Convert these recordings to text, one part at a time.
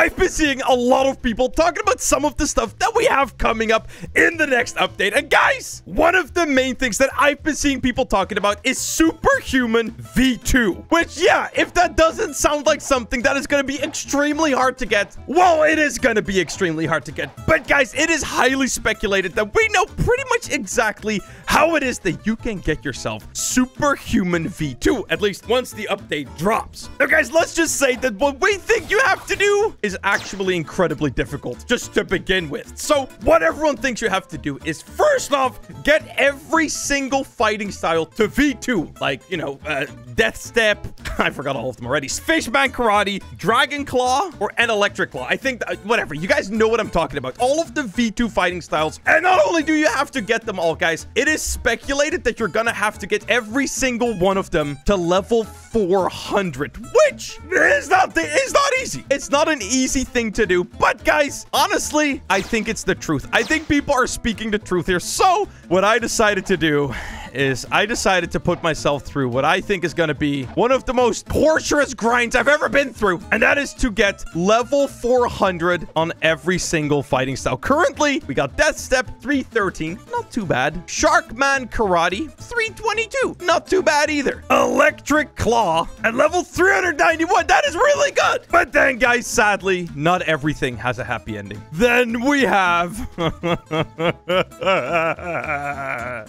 I've been seeing a lot of people talking about some of the stuff that we have coming up in the next update. And guys, one of the main things that I've been seeing people talking about is Superhuman V2. Which, yeah, if that doesn't sound like something that is going to be extremely hard to get, well, it is going to be extremely hard to get. But guys, it is highly speculated that we know pretty much exactly how it is that you can get yourself Superhuman V2, at least once the update drops. Now, guys, let's just say that what we think you have to do is actually incredibly difficult just to begin with. So what everyone thinks you have to do is, first off, get every single fighting style to V2, like, you know, Death Step. I forgot all of them already. Fishman Karate, Dragon Claw, and Electric Claw. I think, whatever. You guys know what I'm talking about. All of the V2 fighting styles. And not only do you have to get them all, guys, it is speculated that you're gonna have to get every single one of them to level 400, which is not easy. It's not an easy thing to do. But guys, honestly, I think it's the truth. I think people are speaking the truth here. So what I decided to do is I decided to put myself through what I think is going to be one of the most torturous grinds I've ever been through, and that is to get level 400 on every single fighting style. Currently, we got Death Step 313, not too bad. Sharkman Karate 322, not too bad either. Electric Claw at level 391, that is really good. But then, guys, sadly, not everything has a happy ending. Then we have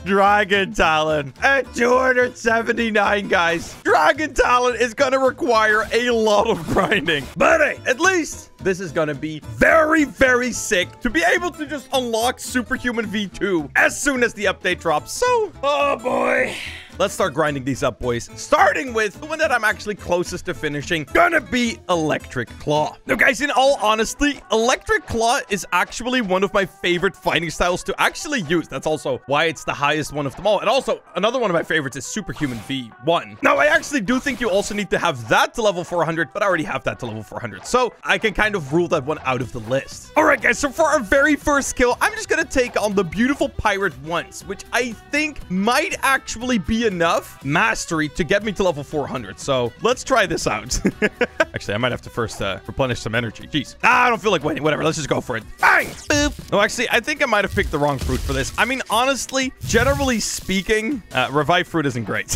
Dragon Talon at 279, guys. Dragon Talon is going to require a lot of grinding. But hey, at least this is going to be very, very sick to be able to just unlock Superhuman V2 as soon as the update drops. So, oh boy. Let's start grinding these up, boys. Starting with the one that I'm actually closest to finishing, gonna be Electric Claw. Now, guys, in all honesty, Electric Claw is actually one of my favorite fighting styles to actually use. That's also why it's the highest one of them all. And also, another one of my favorites is Superhuman V1. Now, I actually do think you also need to have that to level 400, but I already have that to level 400. So I can kind of rule that one out of the list. All right, guys, so for our very first skill, I'm just gonna take on the Beautiful Pirate once, which I think might actually be a enough mastery to get me to level 400. So let's try this out. Actually, I might have to first replenish some energy. Jeez. I don't feel like waiting. Whatever. Let's just go for it. Bang! Boop. No, actually, I think I might have picked the wrong fruit for this. I mean, honestly, generally speaking, Revive fruit isn't great.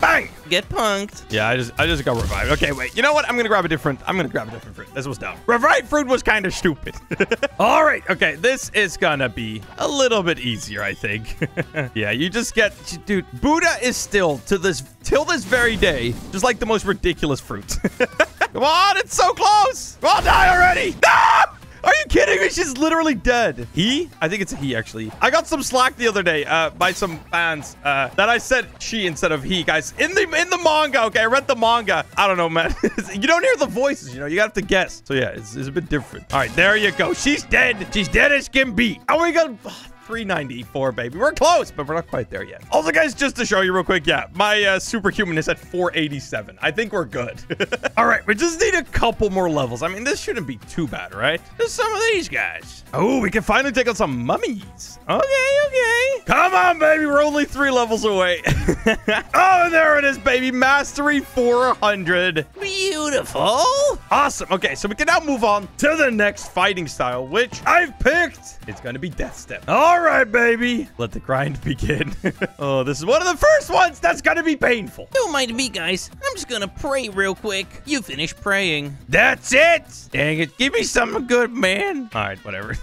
Bang! Get punked. Yeah, I just got revived. Okay, wait. You know what? I'm gonna grab a different fruit. This was dumb. Revive fruit was kind of stupid. All right. Okay, this is gonna be a little bit easier, I think. Yeah, you just get, dude. Buddha is still till this very day just like the most ridiculous fruit. Come on, it's so close. I'll die already. No! Are you kidding me? She's literally dead. He? I think it's a he, actually. I got some slack the other day by some fans that I said she instead of he, guys. In the manga, okay? I read the manga. I don't know, man. You don't hear the voices, you know? You have to guess. So, yeah, it's a bit different. All right, there you go. She's dead. She's dead as can be. Are we gonna... 394, baby. We're close, but we're not quite there yet. Also, guys, just to show you real quick, yeah, my superhuman is at 487. I think we're good. All right, we just need a couple more levels. I mean, this shouldn't be too bad, right? Just some of these guys. Oh, we can finally take on some mummies. Okay, okay. Come on, baby. We're only 3 levels away. Oh, there it is, baby. Mastery 400. Beautiful. Awesome. Okay, so we can now move on to the next fighting style, which I've picked. It's going to be Death Step. All right, baby. Let the grind begin. Oh, this is one of the first ones that's going to be painful. Don't mind me, guys. I'm just going to pray real quick. You finish praying. That's it. Dang it. Give me something good, man. All right, whatever.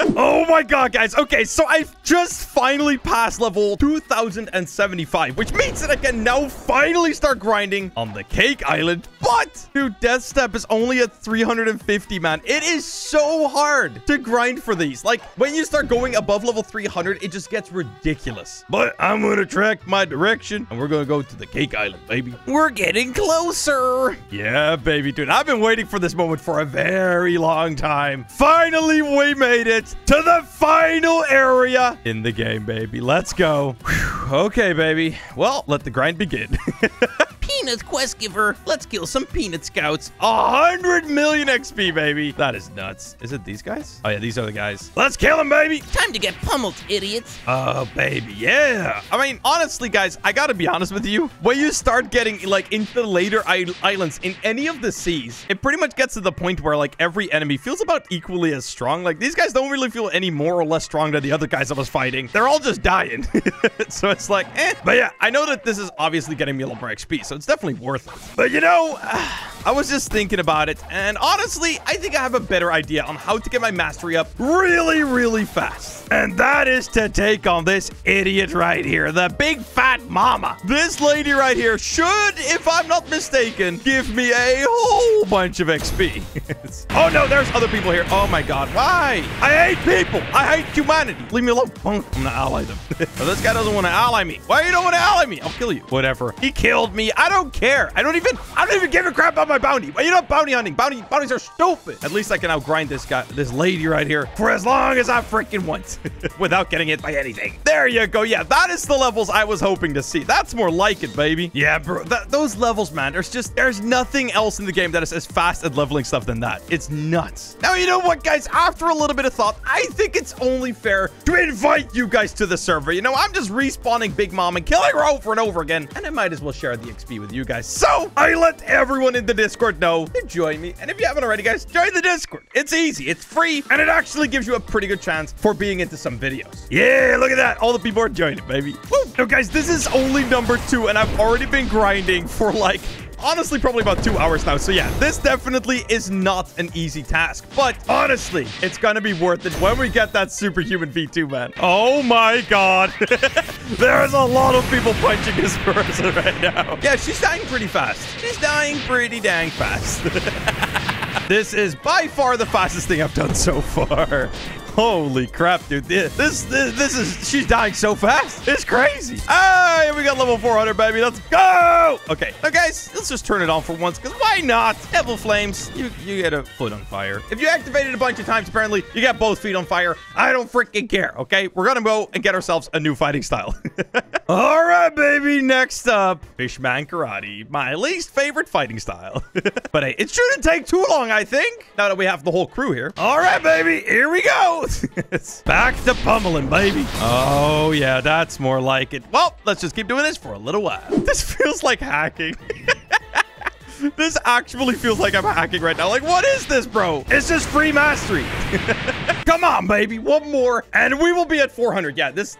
Oh, my God, guys. Okay, so I've just finally passed level 2075, which means that I can now finally start grinding on the Cake Island. But, dude, Death Step is only at 350, man. It is so hard to grind for these. Like, when you start going above level 300, it just gets ridiculous. But I'm gonna track my direction, and we're gonna go to the Cake Island, baby. We're getting closer. Yeah, baby, dude. I've been waiting for this moment for a very long time. Finally, we made it to the final area in the game, baby. Let's go. Whew. Okay, baby. Well, let the grind begin. Peanut quest giver. Let's kill some peanut scouts. 100 million XP, baby. That is nuts. Is it these guys? Oh, yeah, these are the guys. Let's kill them, baby. Time to get pummeled, idiots. Oh, baby, yeah. I mean, honestly, guys, I gotta be honest with you. When you start getting, like, into the later islands in any of the seas, it pretty much gets to the point where, like, every enemy feels about equally as strong. Like, these guys don't really feel any more or less strong than the other guys I was fighting. They're all just dying. So it's like, eh. But yeah, I know that this is obviously getting me a lot more XP, so it's definitely worth it. But you know, I was just thinking about it, and honestly, I think I have a better idea on how to get my mastery up really, really fast. And that is to take on this idiot right here, the big fat mama. This lady right here should, if I'm not mistaken, give me a whole bunch of XP. Oh no, there's other people here. Oh my god, why? I hate people. I hate humanity. Leave me alone. I'm gonna ally them. Oh, this guy doesn't want to ally me. Why you don't want to ally me? I'll kill you. Whatever. He killed me. I don't care. I don't even give a crap about my bounty. Why you not bounty hunting? Bounties are stupid. At least I can outgrind this guy, this lady right here, for as long as I freaking want, without getting hit by anything. There you go. Yeah, that is the levels I was hoping to see. That's more like it, baby. Yeah, bro. Those levels, man. There's nothing else in the game that is as fast at leveling stuff than that. It's nuts. Now you know what, guys. After a little bit of thought, I think it's only fair to invite you guys to the server. You know, I'm just respawning Big Mom and killing her over and over again, and I might as well share the XP with you guys. So I let everyone in the Discord know to join me, and if you haven't already, guys, join the Discord. It's easy, it's free, and it actually gives you a pretty good chance for being into some videos. Yeah, look at that. All the people are joining, baby. Woo. So, guys, this is only number 2, and I've already been grinding for, like, honestly, probably about 2 hours now. So yeah, this definitely is not an easy task. But honestly, it's gonna be worth it when we get that Superhuman V2, man. Oh my god. There's a lot of people punching this person right now. Yeah, she's dying pretty fast. She's dying pretty dang fast. This is by far the fastest thing I've done so far. Holy crap, dude. This is... She's dying so fast. It's crazy. Ah, we got level 400, baby. Let's go. Okay. Now, guys, let's just turn it on for once, because why not? Devil flames. You get a foot on fire. If you activate it a bunch of times, apparently, you get both feet on fire. I don't freaking care, okay? We're going to go and get ourselves a new fighting style. All right, baby. Next up, Fishman karate. My least favorite fighting style. But hey, it shouldn't take too long, I think, now that we have the whole crew here. All right, baby. Here we go. Back to pummeling, baby. Oh, yeah, that's more like it. Well, let's just keep doing this for a little while. This feels like hacking. This actually feels like I'm hacking right now. Like, what is this, bro? It's just free mastery. Come on, baby. One more, and we will be at 400. Yeah, this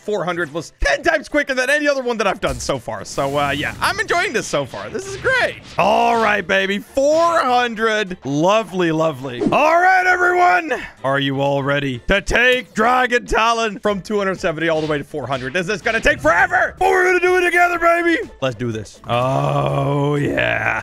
400 was 10 times quicker than any other one that I've done so far. So, yeah, I'm enjoying this so far. This is great. All right, baby. 400. Lovely, lovely. All right, everyone. Are you all ready to take Dragon Talon from 270 all the way to 400? This is going to take forever, but we're going to do it together, baby. Let's do this. Oh, yeah.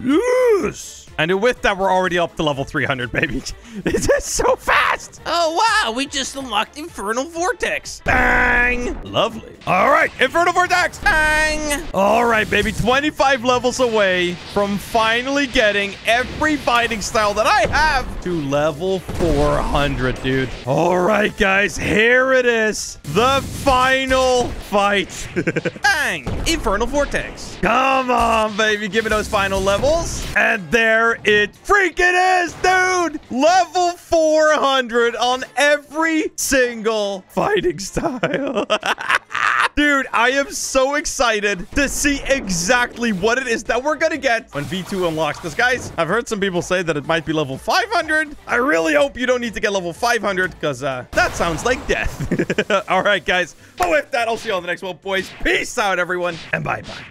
Yes. And with that, we're already up to level 300, baby. This is so fast. Oh, wow. We just unlocked Infernal Vortex. Bang. Lovely. All right. Infernal Vortex. Bang. All right, baby. 25 levels away from finally getting every fighting style that I have to level 400, dude. All right, guys. Here it is. The final fight. Bang. Infernal Vortex. Come on, baby. Give me those final levels. And there it freaking is, dude. Level 400 on every single fighting style. Dude, I am so excited to see exactly what it is that we're gonna get when V2 unlocks this, guys. I've heard some people say that it might be level 500. I really hope you don't need to get level 500, because that sounds like death. All right, guys, but with that, I'll see you on the next one, boys. Peace out, everyone, and bye bye.